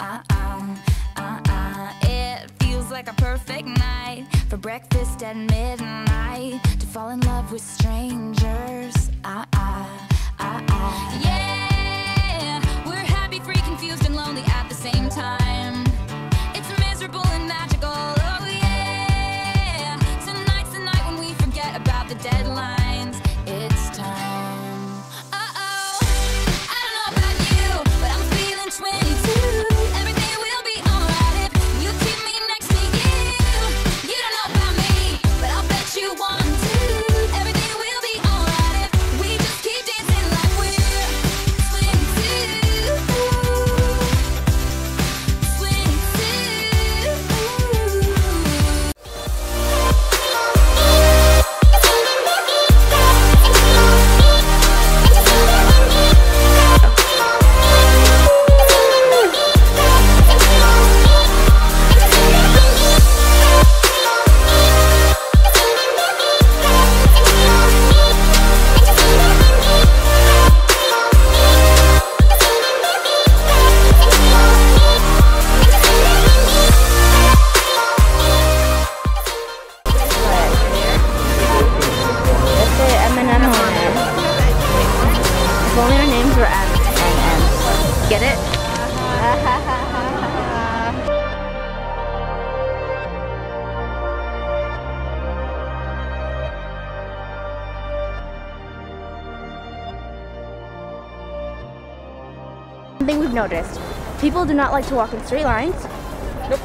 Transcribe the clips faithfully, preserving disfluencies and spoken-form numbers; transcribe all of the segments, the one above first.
uh, uh, uh, uh. It feels like a perfect night for breakfast at midnight, to fall in love with strangers, uh, uh, uh, uh. Yeah, we're happy, free, confused, and lonely at the same time. It's miserable and magical, oh yeah. Tonight's the night when we forget about the deadlines. It's time. Get it? Something we've noticed. People do not like to walk in straight lines. Nope.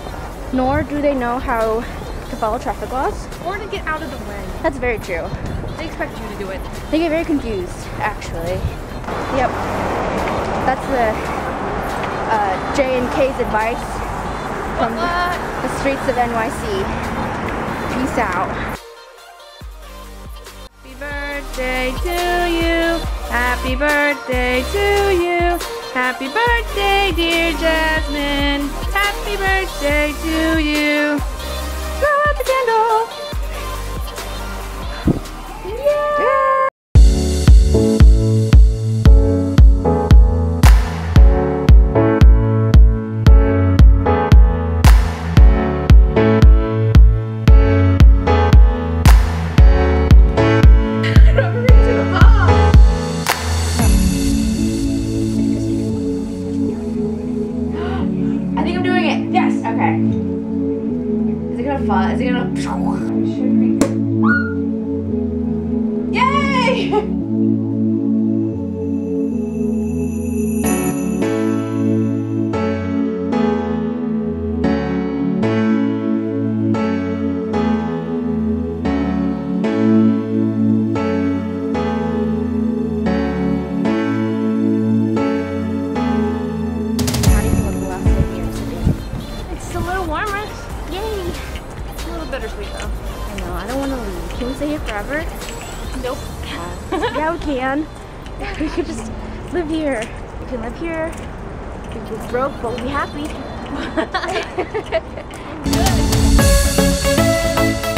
Nor do they know how to follow traffic laws. Or to get out of the way. That's very true. They expect you to do it. They get very confused, actually. Yep. That's the uh, J and K's advice from the streets of N Y C. Peace out. Happy birthday to you. Happy birthday to you. Happy birthday, dear Jasmine. Happy birthday to you. Blow out the candle. Is it gonna? Should be good. Yay! Not even what the last one years to be. It's a little warmer. Yay! Bittersweet though. I know, I don't want to leave. Can we stay here forever? Nope. Uh, yeah, we can. We could just live here. We can live here. We can be broke, but we'll be happy.